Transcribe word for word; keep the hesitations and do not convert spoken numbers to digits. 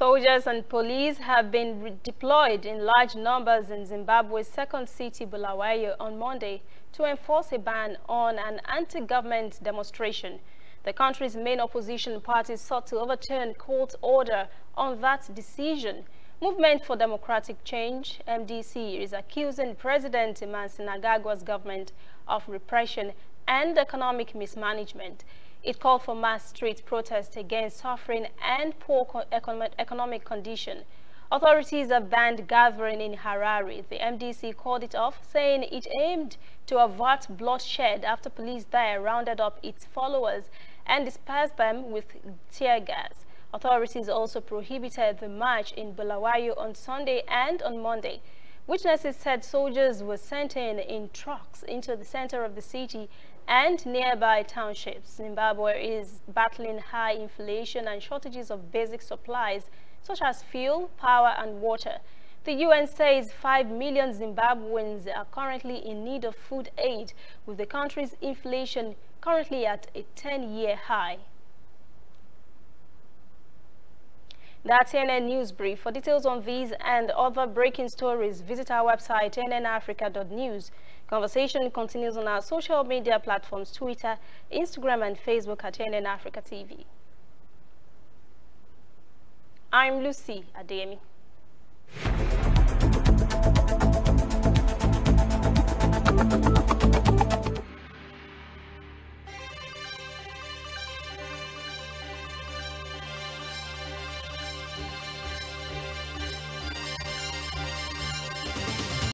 Soldiers and police have been deployed in large numbers in Zimbabwe's second city, Bulawayo, on Monday to enforce a ban on an anti-government demonstration. The country's main opposition party sought to overturn court order on that decision. Movement for Democratic Change, M D C, is accusing President Emmerson Mnangagwa's government of repression and economic mismanagement. It called for mass street protests against suffering and poor co economic condition. Authorities have banned gathering in Harare. The M D C called it off, saying it aimed to avert bloodshed after police there rounded up its followers and dispersed them with tear gas. Authorities also prohibited the march in Bulawayo on Sunday and on Monday. Witnesses said soldiers were sent in in trucks into the center of the city and nearby townships. Zimbabwe is battling high inflation and shortages of basic supplies such as fuel, power and water. The U N says five million Zimbabweans are currently in need of food aid, with the country's inflation currently at a ten-year high. That's N N News Brief. For details on these and other breaking stories, visit our website, N N africa dot news. Conversation continues on our social media platforms, Twitter, Instagram, and Facebook at N N Africa T V. I'm Lucy Adeyemi.